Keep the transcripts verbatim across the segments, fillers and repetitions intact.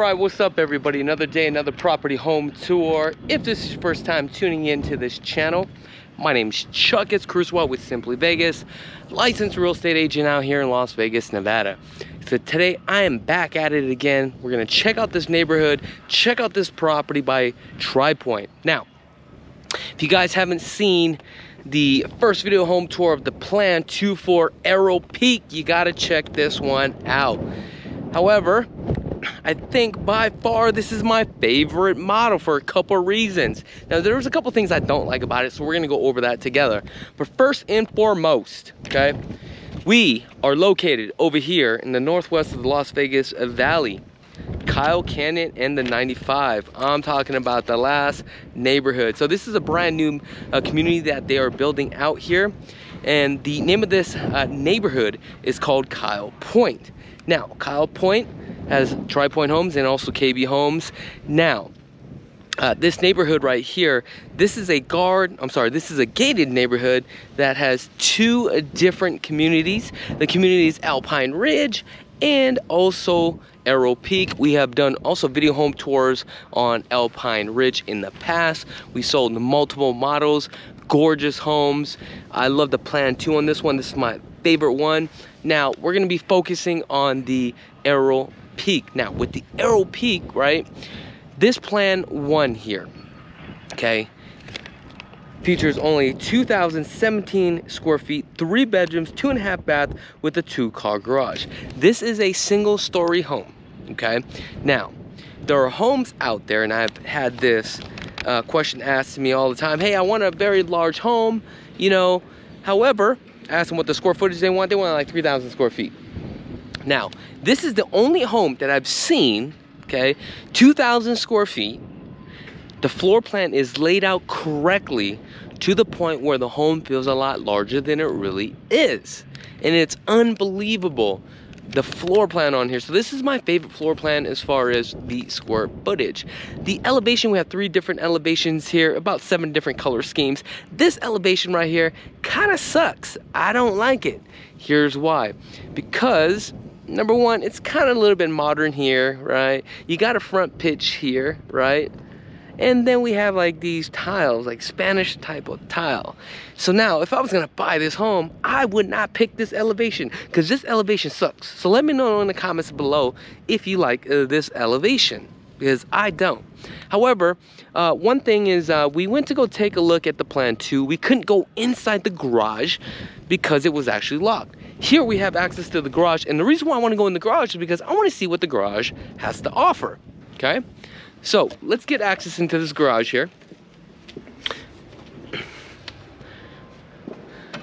Alright, what's up everybody? Another day, another property home tour. If this is your first time tuning in to this channel, my name's Chuck. It's Cruzwell with Simply Vegas, licensed real estate agent out here in Las Vegas, Nevada. So today I am back at it again. We're going to check out this neighborhood, check out this property by Tri Pointe. Now, if you guys haven't seen the first video home tour of the plan two for Arrow Peak, you got to check this one out. However, I think by far this is my favorite model for a couple of reasons. Now, there's a couple of things I don't like about it, so we're going to go over that together. But first and foremost, okay, we are located over here in the northwest of the Las Vegas Valley. Kyle Cannon and the ninety-five. I'm talking about the last neighborhood. So this is a brand new uh, community that they are building out here. And the name of this uh, neighborhood is called Kyle Point. Now, Kyle Point has Tri Pointe Homes and also K B Homes. Now, uh, this neighborhood right here, this is a guard, I'm sorry, this is a gated neighborhood that has two uh, different communities. The communities Alpine Ridge and also Arrow Peak. We have done also video home tours on Alpine Ridge in the past. We sold multiple models, gorgeous homes. I love the plan two on this one. This is my favorite one. Now, we're going to be focusing on the Arrow Peak. Now, with the Arrow Peak, right, this plan one here, okay, features only two thousand seventeen square feet, three bedrooms, two and a half bath with a two car garage. This is a single story home, okay? Now, there are homes out there, and I've had this uh, question asked to me all the time. Hey, I want a very large home, you know. However, I asked them what the square footage they want. They want like three thousand square feet. Now, this is the only home that I've seen, okay, two thousand square feet. The floor plan is laid out correctly to the point where the home feels a lot larger than it really is. And it's unbelievable, the floor plan on here. So this is my favorite floor plan as far as the square footage. The elevation, we have three different elevations here, about seven different color schemes. This elevation right here kind of sucks. I don't like it. Here's why. Because number one, it's kind of a little bit modern here, right? You got a front pitch here, right? And then we have like these tiles, like Spanish type of tile. So now, if I was gonna buy this home, I would not pick this elevation because this elevation sucks. So let me know in the comments below if you like uh, this elevation, because I don't. However, uh, one thing is uh, we went to go take a look at the plan too. We couldn't go inside the garage because it was actually locked. Here we have access to the garage, and the reason why I wanna go in the garage is because I wanna see what the garage has to offer, okay? So let's get access into this garage here.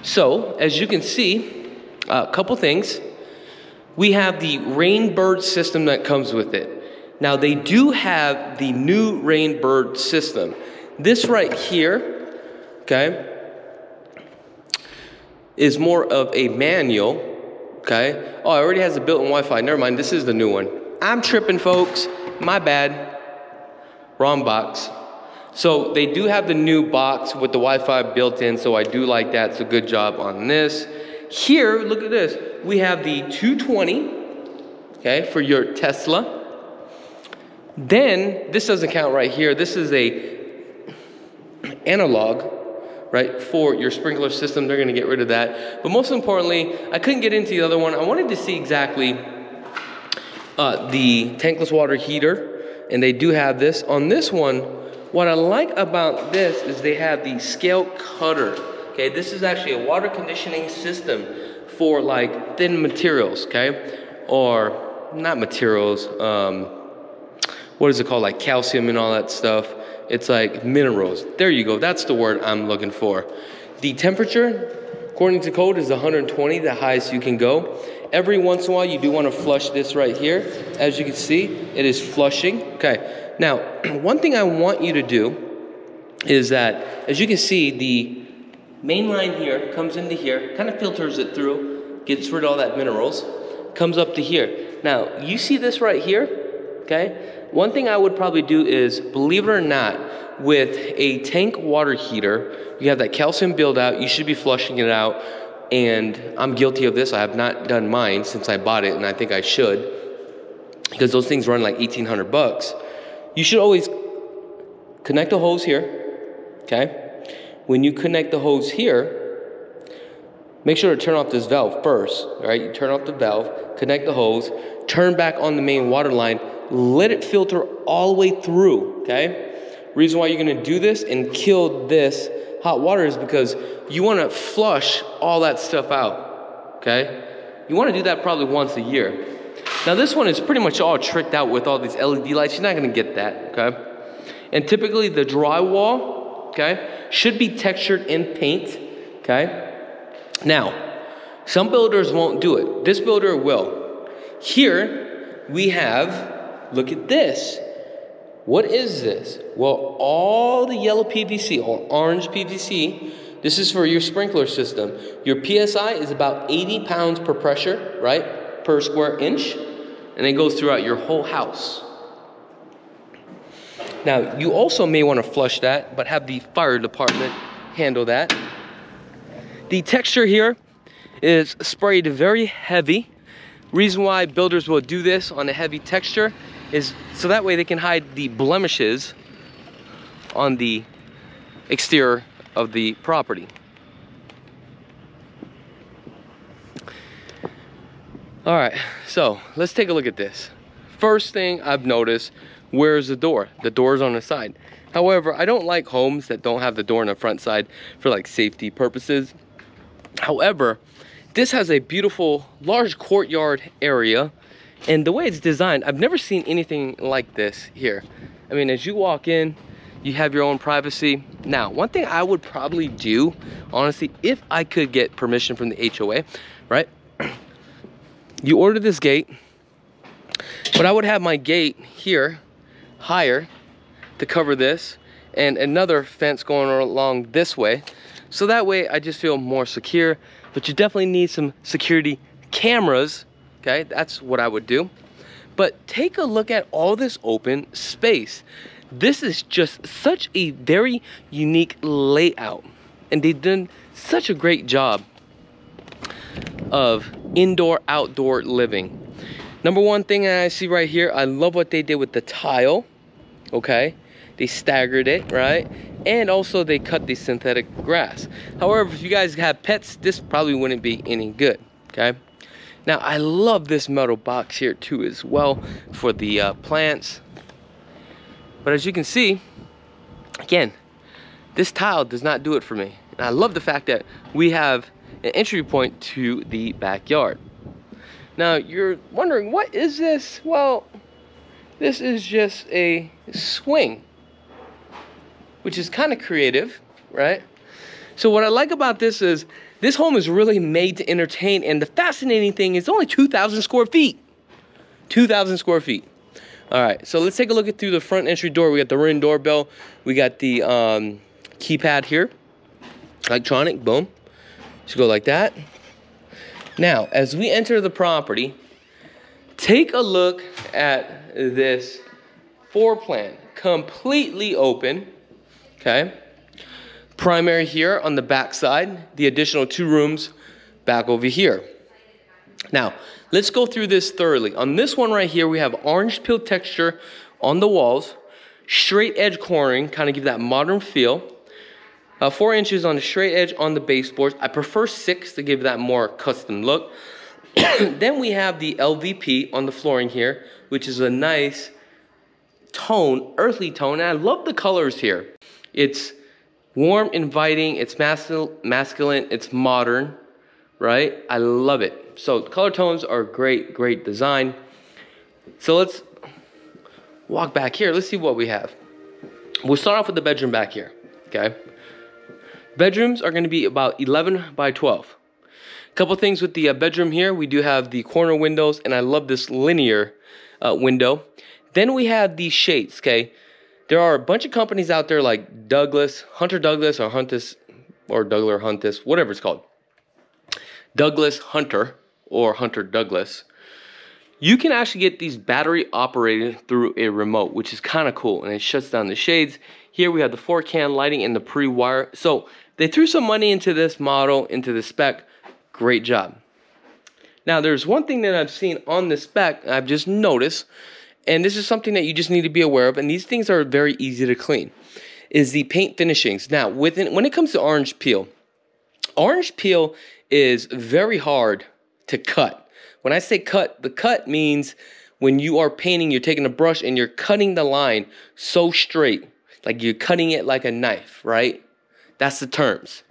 So as you can see, a couple things. We have the Rain Bird system that comes with it. Now they do have the new Rain Bird system. This right here, okay, is more of a manual, okay. Oh, it already has a built-in Wi-Fi. Never mind, this is the new one. I'm tripping, folks, my bad. Wrong box. So they do have the new box with the Wi-Fi built in, so I do like that, so good job on this. Here, look at this. We have the two twenty, okay, for your Tesla. Then, this doesn't count right here. This is a analog, right, for your sprinkler system. They're gonna get rid of that. But most importantly, I couldn't get into the other one. I wanted to see exactly uh, the tankless water heater. And they do have this. On this one, what I like about this is they have the scale cutter. Okay, this is actually a water conditioning system for like thin materials, okay? Or not materials, um, what is it called? Like calcium and all that stuff. It's like minerals. There you go, that's the word I'm looking for. The temperature, according to code, is one hundred twenty, the highest you can go. Every once in a while, you do want to flush this right here. As you can see, it is flushing. Okay, now, one thing I want you to do is that, as you can see, the main line here comes into here, kind of filters it through, gets rid of all that minerals, comes up to here. Now, you see this right here, okay? One thing I would probably do is, believe it or not, with a tank water heater, you have that calcium buildout, you should be flushing it out. And I'm guilty of this. I have not done mine since I bought it, and I think I should. because those things run like eighteen hundred bucks. You should always connect the hose here, okay? When you connect the hose here, make sure to turn off this valve first, all right? You turn off the valve, connect the hose, turn back on the main water line, let it filter all the way through, okay? Reason why you're gonna do this and kill this hot water is because you wanna flush all that stuff out, okay? You wanna do that probably once a year. Now this one is pretty much all tricked out with all these L E D lights. You're not gonna get that, okay? And typically the drywall, okay, should be textured in paint, okay? Now, some builders won't do it. This builder will. Here we have, look at this. What is this? Well, all the yellow P V C or orange P V C, this is for your sprinkler system. Your P S I is about eighty pounds per pressure, right? Per square inch, and it goes throughout your whole house. Now, you also may want to flush that, but have the fire department handle that. The texture here is sprayed very heavy. Reason why builders will do this on a heavy texture is so that way they can hide the blemishes on the exterior of the property. All right, so let's take a look at this. First thing I've noticed, where's the door? The door's on the side. However, I don't like homes that don't have the door on the front side for like safety purposes. However, this has a beautiful large courtyard area, and the way it's designed, I've never seen anything like this here. I mean, as you walk in, you have your own privacy. Now, one thing I would probably do, honestly, if I could get permission from the H O A, right? You order this gate, but I would have my gate here higher to cover this, and another fence going along this way, so that way I just feel more secure. But you definitely need some security cameras, okay? That's what I would do. But take a look at all this open space. This is just such a very unique layout, and they've done such a great job of indoor outdoor living. Number one thing that I see right here, I love what they did with the tile, okay? They staggered it, right? And also they cut the synthetic grass. However, if you guys have pets, this probably wouldn't be any good, okay? Now, I love this metal box here too as well for the uh, plants. But as you can see, again, this tile does not do it for me. And I love the fact that we have an entry point to the backyard. Now, you're wondering, what is this? Well, this is just a swing, which is kind of creative, right? So what I like about this is this home is really made to entertain, and the fascinating thing is only two thousand square feet. two thousand square feet. All right, so let's take a look at through the front entry door. We got the Ring doorbell. We got the um, keypad here, electronic, boom. Just go like that. Now, as we enter the property, take a look at this floor plan. Completely open, okay? Primary here on the back side, the additional two rooms back over here. Now, let's go through this thoroughly. On this one right here, we have orange peel texture on the walls, straight edge cornering, kind of give that modern feel. Uh, four inches on the straight edge on the baseboards. I prefer six to give that more custom look. Then we have the L V P on the flooring here, which is a nice tone, earthy tone. And I love the colors here. It's warm, inviting, it's masculine, masculine, it's modern, right? I love it. So color tones are great, great design. So let's walk back here. Let's see what we have. We'll start off with the bedroom back here, okay? Bedrooms are going to be about eleven by twelve. Couple things with the uh, bedroom here. We do have the corner windows, and I love this linear uh, window. Then we have the shades, okay? There are a bunch of companies out there like Douglas, Hunter Douglas, or Huntus, or Douglas Huntus, whatever it's called. Douglas Hunter or Hunter Douglas. You can actually get these battery operated through a remote, which is kind of cool, and it shuts down the shades. Here we have the four-can lighting and the pre-wire. So they threw some money into this model, into the spec. Great job. Now, there's one thing that I've seen on this spec, I've just noticed, and this is something that you just need to be aware of, and these things are very easy to clean, is the paint finishings. Now, within, when it comes to orange peel, orange peel is very hard to cut. When I say cut, the cut means when you are painting, you're taking a brush and you're cutting the line so straight, like you're cutting it like a knife, right? That's the terms.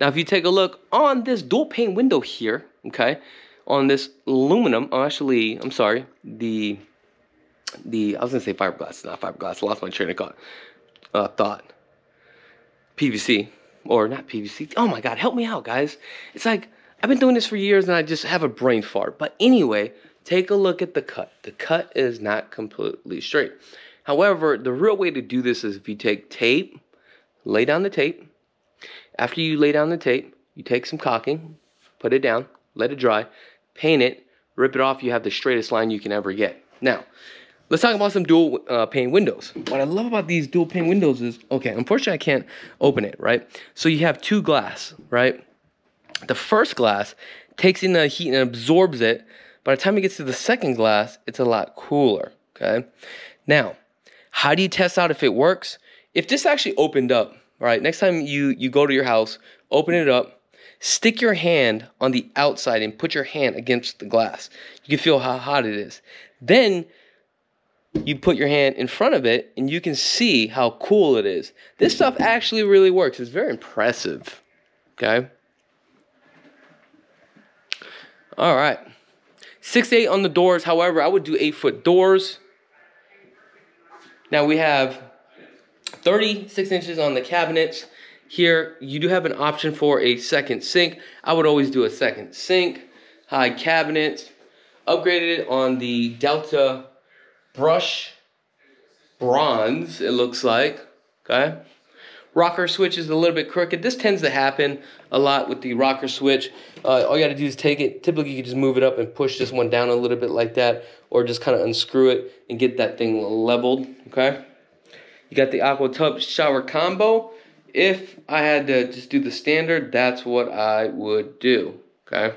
Now, if you take a look on this dual pane window here, okay, on this aluminum, oh, actually, I'm sorry, the, the, I was gonna say fiberglass, not fiberglass, I lost my train of thought, uh, thought, P V C, or not P V C, oh my God, help me out, guys. It's like, I've been doing this for years and I just have a brain fart, but anyway, take a look at the cut. The cut is not completely straight. However, the real way to do this is if you take tape, lay down the tape. After you lay down the tape, you take some caulking, put it down, let it dry, paint it, rip it off. You have the straightest line you can ever get. Now, let's talk about some dual uh, pane windows. What I love about these dual pane windows is, okay, unfortunately I can't open it, right? So you have two glass, right? The first glass takes in the heat and absorbs it. By the time it gets to the second glass, it's a lot cooler, okay? Now, how do you test out if it works? If this actually opened up, right, next time you, you go to your house, open it up, stick your hand on the outside and put your hand against the glass. You can feel how hot it is. Then you put your hand in front of it and you can see how cool it is. This stuff actually really works. It's very impressive, okay? All right. six to eight on the doors. However, I would do eight foot doors. Now we have thirty-six inches on the cabinets. Here, you do have an option for a second sink. I would always do a second sink. High cabinets. Upgraded it on the Delta brush. Bronze, it looks like. Okay. Rocker switch is a little bit crooked. This tends to happen a lot with the rocker switch. Uh, all you gotta do is take it. Typically, you can just move it up and push this one down a little bit like that, or just kind of unscrew it and get that thing leveled, okay? You got the aqua tub shower combo. If I had to just do the standard, that's what I would do, okay?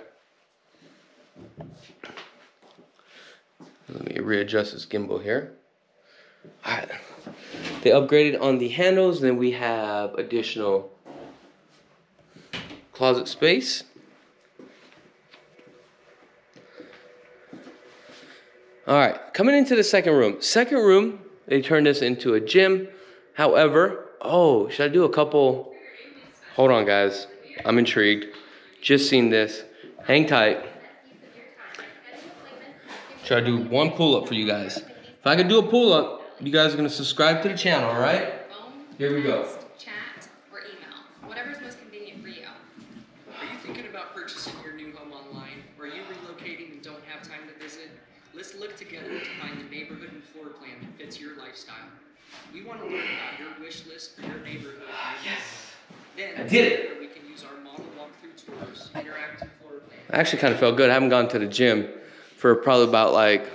Let me readjust this gimbal here. All right. They upgraded on the handles, then we have additional closet space. All right, coming into the second room. Second room, they turned this into a gym. However, oh, should I do a couple? Hold on, guys. I'm intrigued. Just seen this. Hang tight. Should I do one pull-up for you guys? If I could do a pull-up, you guys are going to subscribe to the channel, all right? Here we go. Chat or email, whatever's most convenient for you. Are you thinking about purchasing your new home online? Or are you relocating and don't have time to visit? Let's look together to find the neighborhood and floor plan that fits your lifestyle. We want to learn about your wish list for your neighborhood. Yes! Then, I did it! We can use our model walkthrough tours, interactive floor plan. I actually kind of felt good. I haven't gone to the gym for probably about like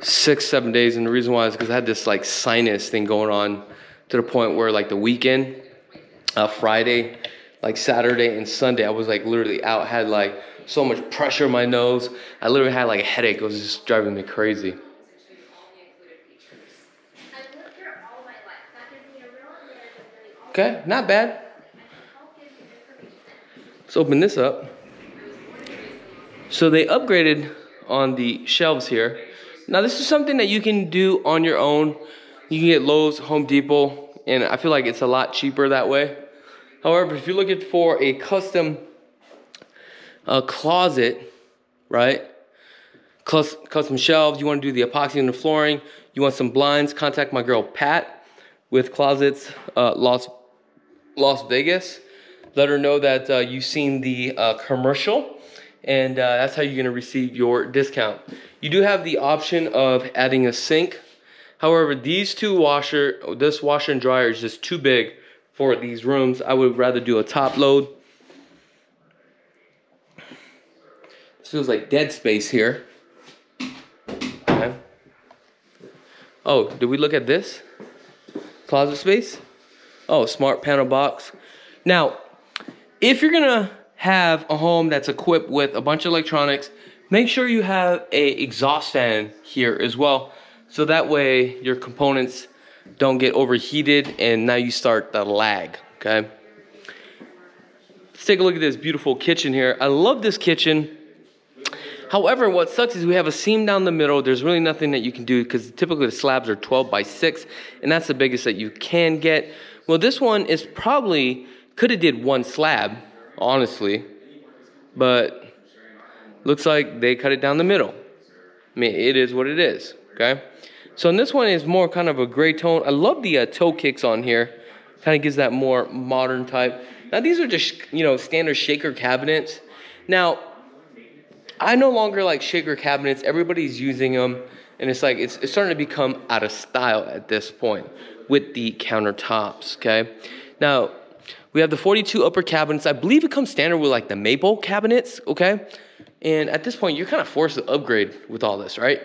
six, seven days. And the reason why is because I had this like sinus thing going on to the point where like the weekend, uh, Friday, like Saturday and Sunday, I was like literally out, had like so much pressure in my nose. I literally had like a headache. It was just driving me crazy. Okay, not bad. Let's open this up. So they upgraded on the shelves here. Now, this is something that you can do on your own. You can get Lowe's, Home Depot, and I feel like it's a lot cheaper that way. However, if you're looking for a custom uh, closet, right, Cus custom shelves, you want to do the epoxy and the flooring, you want some blinds, contact my girl Pat with Closets uh, Las, Las Vegas. Let her know that uh, you've seen the uh, commercial, and uh, that's how you're going to receive your discount. You do have the option of adding a sink. However, these two washer, this washer and dryer is just too big for these rooms. I would rather do a top load. This feels like dead space here. Okay. Oh, did we look at this? Closet space? Oh, smart panel box. Now, if you're gonna have a home that's equipped with a bunch of electronics, make sure you have a exhaust fan here as well. So that way your components don't get overheated and now you start the lag, okay? Let's take a look at this beautiful kitchen here. I love this kitchen. However, what sucks is we have a seam down the middle. There's really nothing that you can do because typically the slabs are twelve by six, and that's the biggest that you can get. Well, this one is probably, could have did one slab, honestly, but looks like they cut it down the middle. I mean, it is what it is, okay? So, and this one is more kind of a gray tone. I love the uh, toe kicks on here. Kind of gives that more modern type. Now, these are just, you know, standard shaker cabinets. Now, I no longer like shaker cabinets. Everybody's using them, and it's like it's, it's starting to become out of style at this point with the countertops, okay? Now, we have the forty-two upper cabinets. I believe it comes standard with like the maple cabinets, okay? And at this point, you're kind of forced to upgrade with all this, right?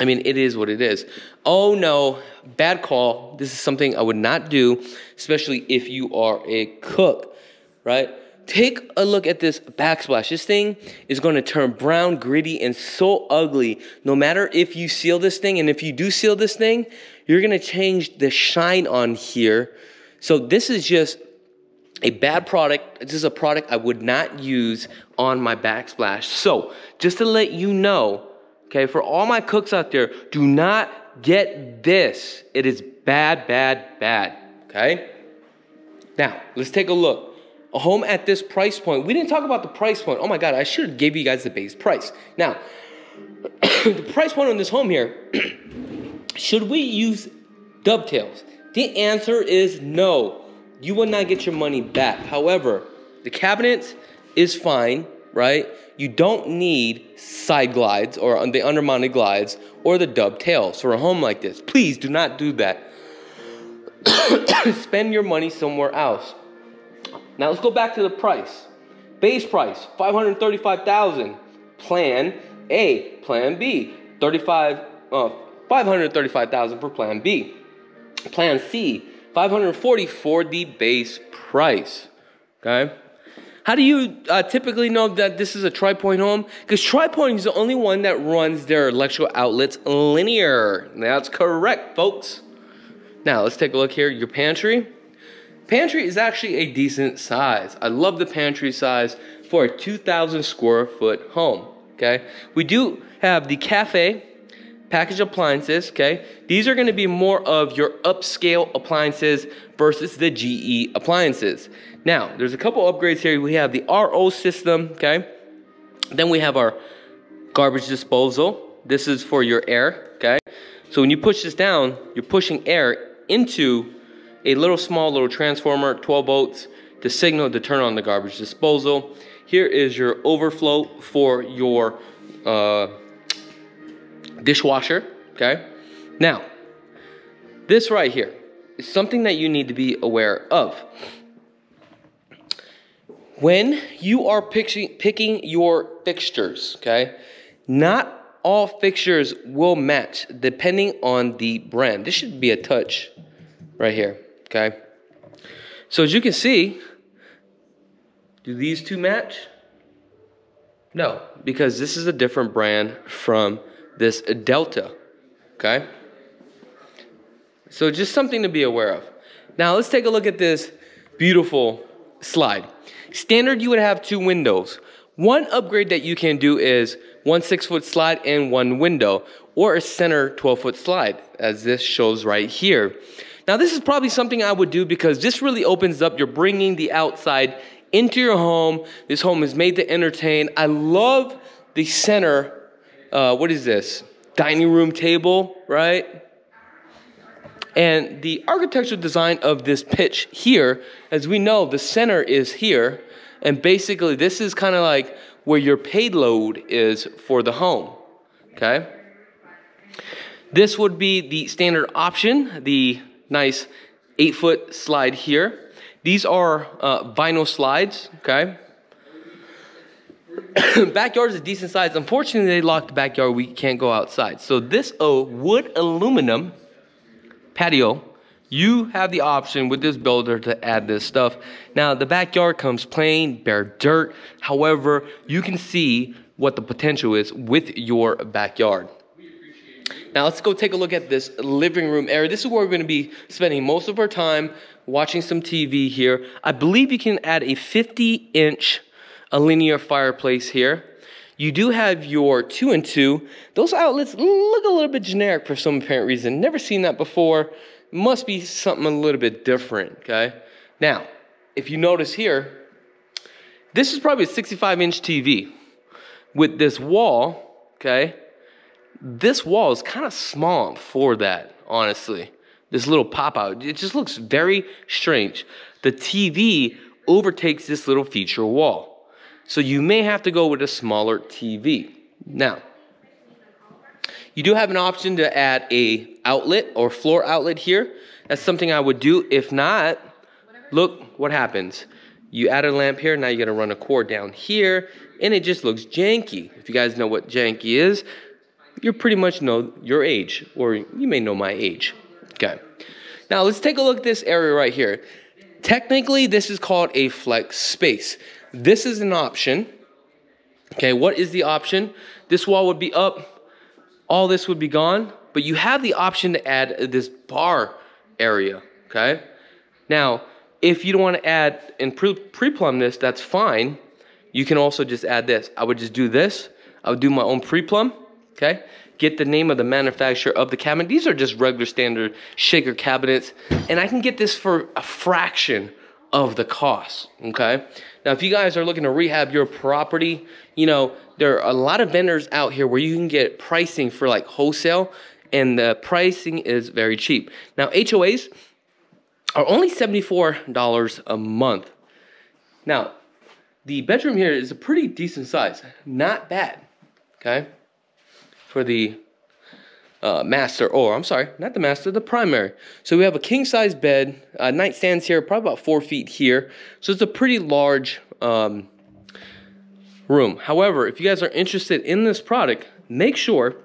I mean, it is what it is. Oh no, bad call. This is something I would not do, especially if you are a cook, right? Take a look at this backsplash. This thing is going to turn brown, gritty, and so ugly. No matter if you seal this thing, and if you do seal this thing, you're going to change the shine on here. So this is just a bad product. This is a product I would not use on my backsplash. So just to let you know, okay, for all my cooks out there, do not get this. It is bad, bad, bad, okay? Now, let's take a look. A home at this price point. We didn't talk about the price point. Oh my God, I should have gave you guys the base price. Now, the price point on this home here, should we use dovetails? The answer is no. You will not get your money back. However, the cabinets is fine, right? You don't need side glides or the undermounted glides or the dovetails for a home like this. Please do not do that. Spend your money somewhere else. Now let's go back to the price. Base price, five hundred thirty-five thousand dollars. Plan A, Plan B, thirty-five, uh, five hundred thirty-five thousand dollars for Plan B. Plan C, five hundred forty thousand dollars for the base price. Okay. How do you uh, typically know that this is a Tri Pointe home? Because Tri Pointe is the only one that runs their electrical outlets linear. That's correct, folks. Now let's take a look here. Your pantry. Pantry is actually a decent size. I love the pantry size for a two thousand square foot home, okay? We do have the Cafe package appliances, okay? These are gonna be more of your upscale appliances versus the G E appliances. Now, there's a couple upgrades here. We have the R O system, okay? Then we have our garbage disposal. This is for your air, okay? So when you push this down, you're pushing air into a little small little transformer, twelve volts, to signal to turn on the garbage disposal. Here is your overflow for your uh, dishwasher, okay? Now, this right here is something that you need to be aware of. When you are picking, picking your fixtures, okay, not all fixtures will match depending on the brand. This should be a touch right here. Okay, so as you can see, do these two match? No, because this is a different brand from this Delta, okay? So just something to be aware of. Now let's take a look at this beautiful slide. Standard, you would have two windows. One upgrade that you can do is one six foot slide and one window, or a center twelve foot slide, as this shows right here. Now this is probably something I would do because this really opens up. You're bringing the outside into your home. This home is made to entertain. I love the center, uh, what is this? Dining room table, right? And the architectural design of this pitch here, as we know, the center is here. And basically this is kind of like where your payload is for the home, okay? This would be the standard option, the nice eight foot slide here. These are uh, vinyl slides, okay? Backyard is a decent size. Unfortunately, they locked the backyard. We can't go outside. So this uh, wood aluminum patio You have the option with this builder to add this stuff. Now, the backyard comes plain, bare dirt. However, you can see what the potential is with your backyard. Now, let's go take a look at this living room area. This is where we're going to be spending most of our time, watching some T V here. I believe you can add a fifty inch a linear fireplace here. You do have your two and two. Those outlets look a little bit generic for some apparent reason. Never seen that before. Must be something a little bit different, okay? Now, if you notice here, this is probably a sixty-five inch T V. With this wall, okay, this wall is kind of small for that, honestly. This little pop-out, it just looks very strange. The T V overtakes this little feature wall. So you may have to go with a smaller T V. Now, you do have an option to add a outlet or floor outlet here. That's something I would do. If not, look what happens. You add a lamp here, now you gotta run a cord down here, and it just looks janky. If you guys know what janky is, you pretty much know your age, or you may know my age. Okay. Now let's take a look at this area right here. Technically, this is called a flex space. This is an option. Okay, what is the option? This wall would be up, all this would be gone, but you have the option to add this bar area, okay? Now, if you don't want to add and pre-plumb this, that's fine. You can also just add this. I would just do this. I would do my own pre-plumb, okay? Get the name of the manufacturer of the cabinet. These are just regular standard shaker cabinets, and I can get this for a fraction of the cost, okay? Now, if you guys are looking to rehab your property, you know, there are a lot of vendors out here where you can get pricing for like wholesale, and the pricing is very cheap. Now, H O As are only seventy-four dollars a month. Now, the bedroom here is a pretty decent size, not bad, okay? For the Uh, master, or I'm sorry, not the master, the primary. So we have a king-size bed, uh, nightstands here, probably about four feet here. So it's a pretty large um, room. However, if you guys are interested in this product, make sure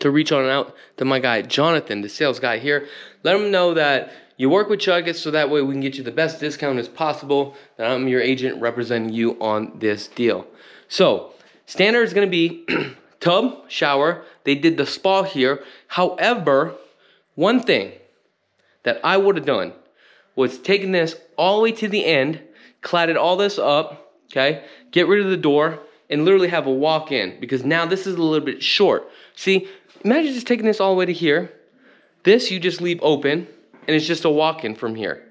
to reach on out to my guy, Jonathan, the sales guy here. Let him know that you work with Chuggett, so that way we can get you the best discount as possible, that I'm your agent representing you on this deal. So standard is going to be tub, shower. They did the spa here. However, one thing that I would have done was taken this all the way to the end, cladded all this up, okay, get rid of the door, and literally have a walk-in, because now this is a little bit short. See, imagine just taking this all the way to here. This you just leave open, and it's just a walk-in from here.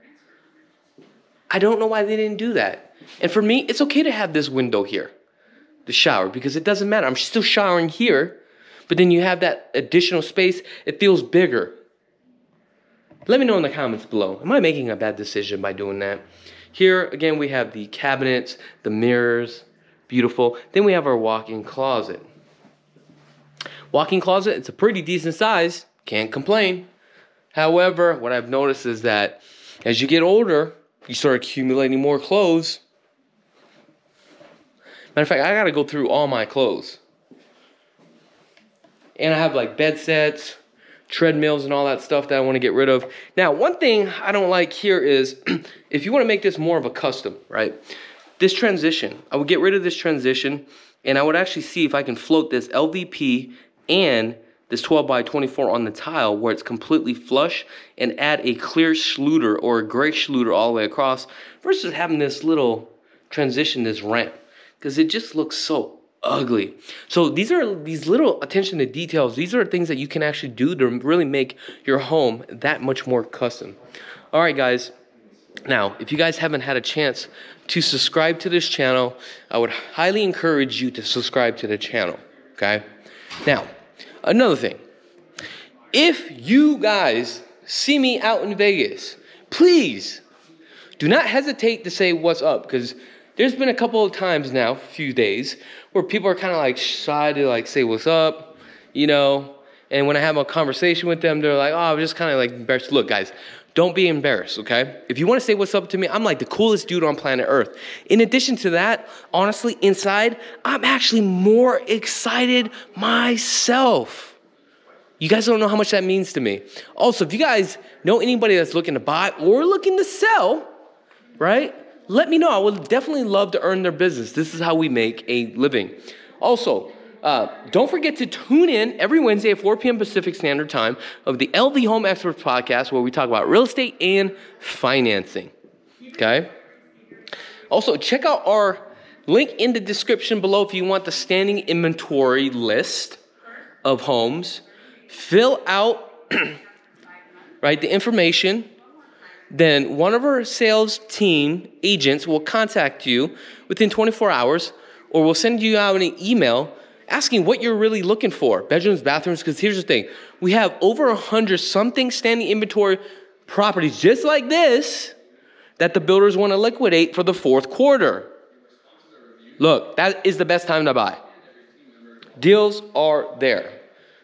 I don't know why they didn't do that. And for me, it's okay to have this window here, the shower, because it doesn't matter. I'm still showering here, but then you have that additional space. It feels bigger. Let me know in the comments below. Am I making a bad decision by doing that? Here, again, we have the cabinets, the mirrors, beautiful. Then we have our walk-in closet. Walk-in closet, it's a pretty decent size. Can't complain. However, what I've noticed is that as you get older, you start accumulating more clothes. Matter of fact, I gotta go through all my clothes. And I have like bed sets, treadmills, and all that stuff that I wanna get rid of. Now, one thing I don't like here is, if you wanna make this more of a custom, right? This transition, I would get rid of this transition, and I would actually see if I can float this L V P and this twelve by twenty-four on the tile where it's completely flush, and add a clear Schluter or a gray Schluter all the way across, versus having this little transition, this ramp. Because it just looks so ugly. So these are these little attention to details. These are things that you can actually do to really make your home that much more custom. All right, guys. Now, if you guys haven't had a chance to subscribe to this channel, I would highly encourage you to subscribe to the channel, okay? Now, another thing. If you guys see me out in Vegas, please do not hesitate to say what's up, because there's been a couple of times now, a few days, where people are kind of like shy to like say what's up, you know, and when I have a conversation with them, they're like, oh, I'm just kind of like embarrassed. Look, guys, don't be embarrassed, okay? If you want to say what's up to me, I'm like the coolest dude on planet Earth. In addition to that, honestly, inside, I'm actually more excited myself. You guys don't know how much that means to me. Also, if you guys know anybody that's looking to buy or looking to sell, right, let me know. I would definitely love to earn their business. This is how we make a living. Also, uh, don't forget to tune in every Wednesday at four p m Pacific Standard Time of the L V Home Experts podcast, where we talk about real estate and financing, okay? Also, check out our link in the description below if you want the standing inventory list of homes. Fill out right, the information. Then one of our sales team agents will contact you within twenty-four hours, or we'll send you out an email asking what you're really looking for. Bedrooms, bathrooms, because here's the thing. We have over one hundred something standing inventory properties just like this that the builders want to liquidate for the fourth quarter. Look, that is the best time to buy. Deals are there.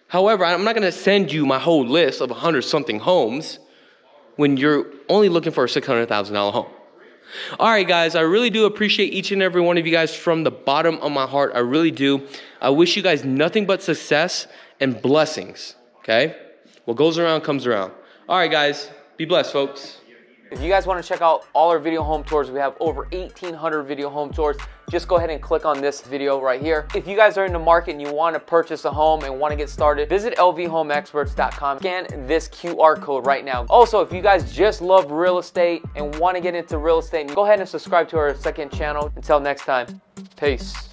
However, I'm not going to send you my whole list of one hundred something homes when you're only looking for a six hundred thousand dollar home. All right, guys, I really do appreciate each and every one of you guys from the bottom of my heart. I really do. I wish you guys nothing but success and blessings, okay? What goes around comes around. All right, guys, be blessed, folks. If you guys want to check out all our video home tours, we have over eighteen hundred video home tours. Just go ahead and click on this video right here. If you guys are in the market and you want to purchase a home and want to get started, visit L V home experts dot com. Scan this Q R code right now. Also, if you guys just love real estate and want to get into real estate, go ahead and subscribe to our second channel. Until next time, peace.